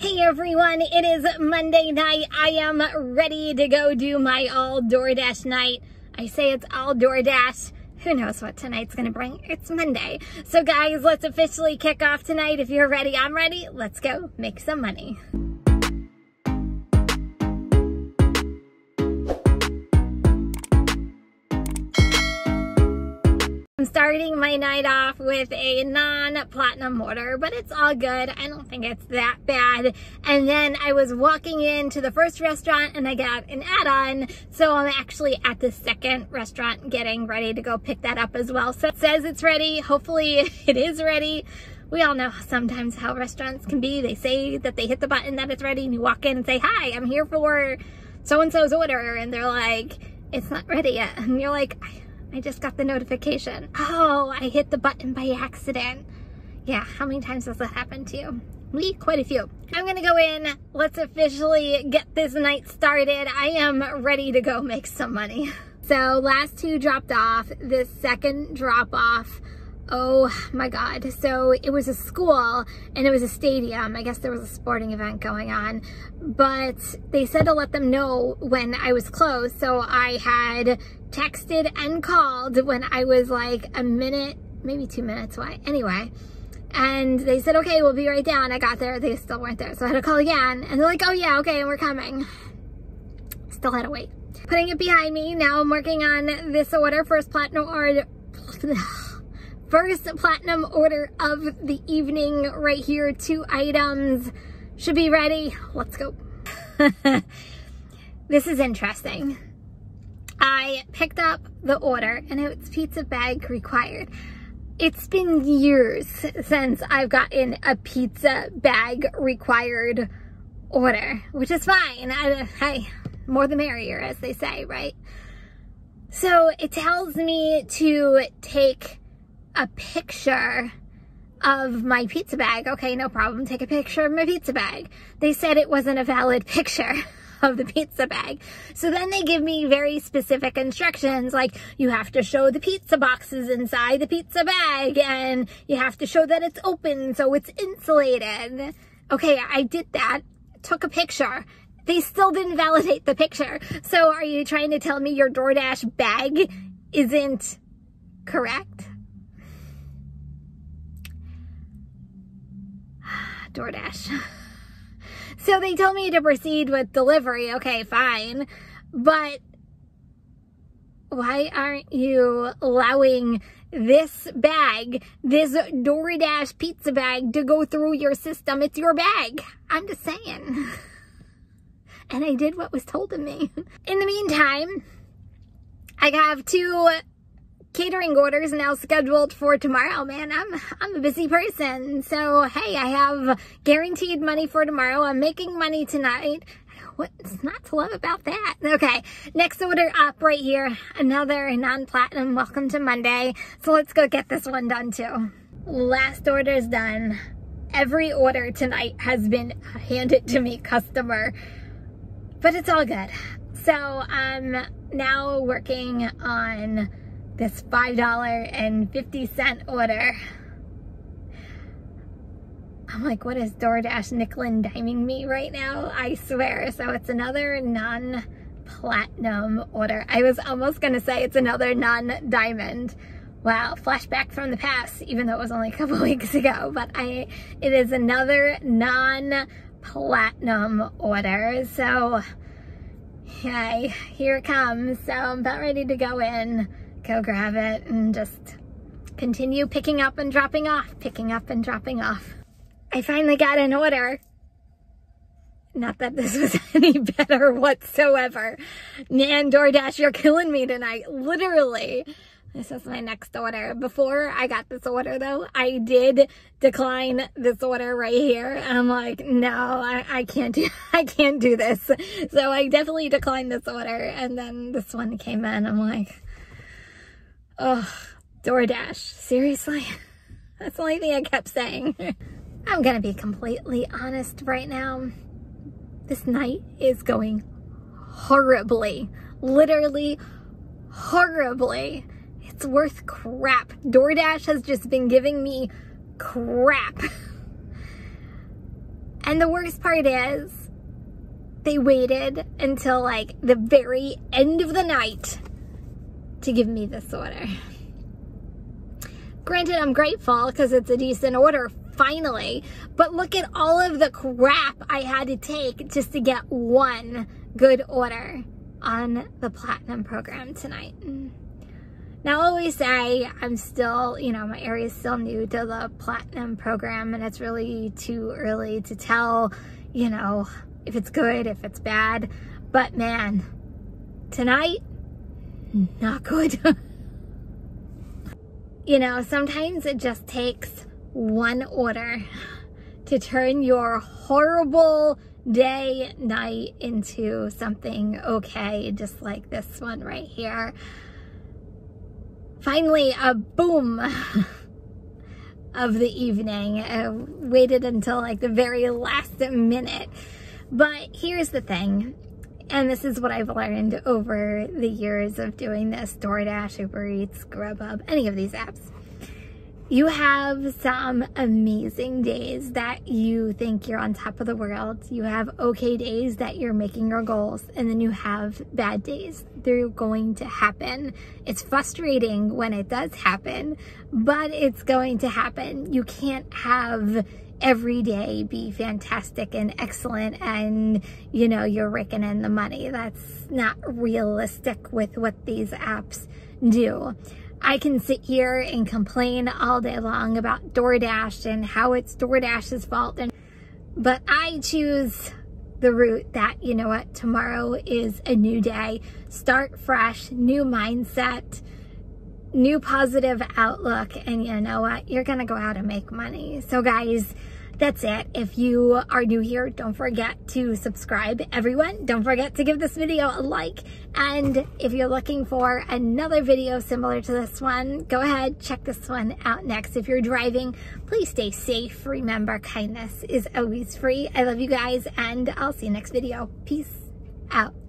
Hey everyone, it is Monday night. I am ready to go do my all DoorDash night. I say it's all DoorDash. Who knows what tonight's gonna bring? It's Monday. So guys, let's officially kick off tonight. If you're ready, I'm ready. Let's go make some money. I'm starting my night off with a non-platinum order, but it's all good. I don't think it's that bad. And then I was walking into the first restaurant and I got an add-on. So I'm actually at the second restaurant getting ready to go pick that up as well. So it says it's ready. Hopefully it is ready. We all know sometimes how restaurants can be. They say that they hit the button that it's ready and you walk in and say, hi, I'm here for so-and-so's order. And they're like, it's not ready yet. And you're like, I just got the notification. Oh, I hit the button by accident. Yeah, how many times has that happened to you? Me? Quite a few. I'm gonna go in. Let's officially get this night started. I am ready to go make some money. So last two dropped off. This second drop off, oh my God. So it was a school and it was a stadium. I guess there was a sporting event going on, but they said to let them know when I was closed. So I had texted and called when I was like a minute, maybe 2 minutes away. Anyway, and they said, okay, we'll be right down. I got there, they still weren't there. So I had to call again and they're like, oh yeah, okay, we're coming. Still had to wait. Putting it behind me, now I'm working on this order, first platinum order of the evening right here. 2 items should be ready. Let's go. This is interesting. I picked up the order and it's pizza bag required. It's been years since I've gotten a pizza bag required order, which is fine. Hey, more the merrier, as they say, right? So it tells me to take a picture of my pizza bag. Okay, no problem. Take a picture of my pizza bag. They said it wasn't a valid picture of the pizza bag. So then they give me very specific instructions, like you have to show the pizza boxes inside the pizza bag and you have to show that it's open so it's insulated. Okay, I did that, took a picture. They still didn't validate the picture. So are you trying to tell me your DoorDash bag isn't correct? DoorDash. So they told me to proceed with delivery. Okay, fine. But why aren't you allowing this bag, this DoorDash pizza bag, to go through your system? It's your bag. I'm just saying. And I did what was told of me. In the meantime, I have 2 catering orders now scheduled for tomorrow. Man, I'm a busy person. So, hey, I have guaranteed money for tomorrow. I'm making money tonight. What's not to love about that? Okay, next order up right here. Another non-platinum. Welcome to Monday. So let's go get this one done too. Last order is done. Every order tonight has been handed to me, customer. But it's all good. So I'm now working on this $5.50 order. I'm like, what is DoorDash nickel and diming me right now? I swear. So it's another non-platinum order. I was almost gonna say it's another non-diamond. Wow, flashback from the past, even though it was only a couple weeks ago, but it is another non-platinum order. So yay, here it comes. So I'm about ready to go in, go grab it, and just continue picking up and dropping off, picking up and dropping off. I finally got an order. Not that this was any better whatsoever. Man, DoorDash, you're killing me tonight, literally. This is my next order. Before I got this order though, I did decline this order right here. I'm like, no, I can't do this. So I definitely declined this order, and then this one came in. I'm like, oh, DoorDash, seriously? That's the only thing I kept saying. I'm gonna be completely honest right now. This night is going horribly, literally horribly. It's worth crap. DoorDash has just been giving me crap. And the worst part is they waited until like the very end of the night to give me this order. Granted, I'm grateful because it's a decent order finally, but look at all of the crap I had to take just to get one good order on the Platinum program tonight. Now I always say I'm still, you know, my area is still new to the Platinum program and it's really too early to tell, you know, if it's good, if it's bad, but man, tonight, not good. You know, sometimes it just takes one order to turn your horrible day, night into something okay, just like this one right here. Finally, a boom of the evening. I waited until like the very last minute. But here's the thing, and this is what I've learned over the years of doing this, DoorDash, Uber Eats, GrubHub, any of these apps. You have some amazing days that you think you're on top of the world. You have okay days that you're making your goals, and then you have bad days. They're going to happen. It's frustrating when it does happen, but it's going to happen. You can't have every day be fantastic and excellent and, you know, you're raking in the money. That's not realistic with what these apps do. I can sit here and complain all day long about DoorDash and how it's DoorDash's fault, but I choose the route that, you know what, tomorrow is a new day. Start fresh, new mindset, new positive outlook, and you know what, you're gonna go out and make money. So guys, that's it. If you are new here, don't forget to subscribe, everyone. Don't forget to give this video a like. And if you're looking for another video similar to this one, go ahead, check this one out next. If you're driving, please stay safe. Remember, kindness is always free. I love you guys, and I'll see you next video. Peace out.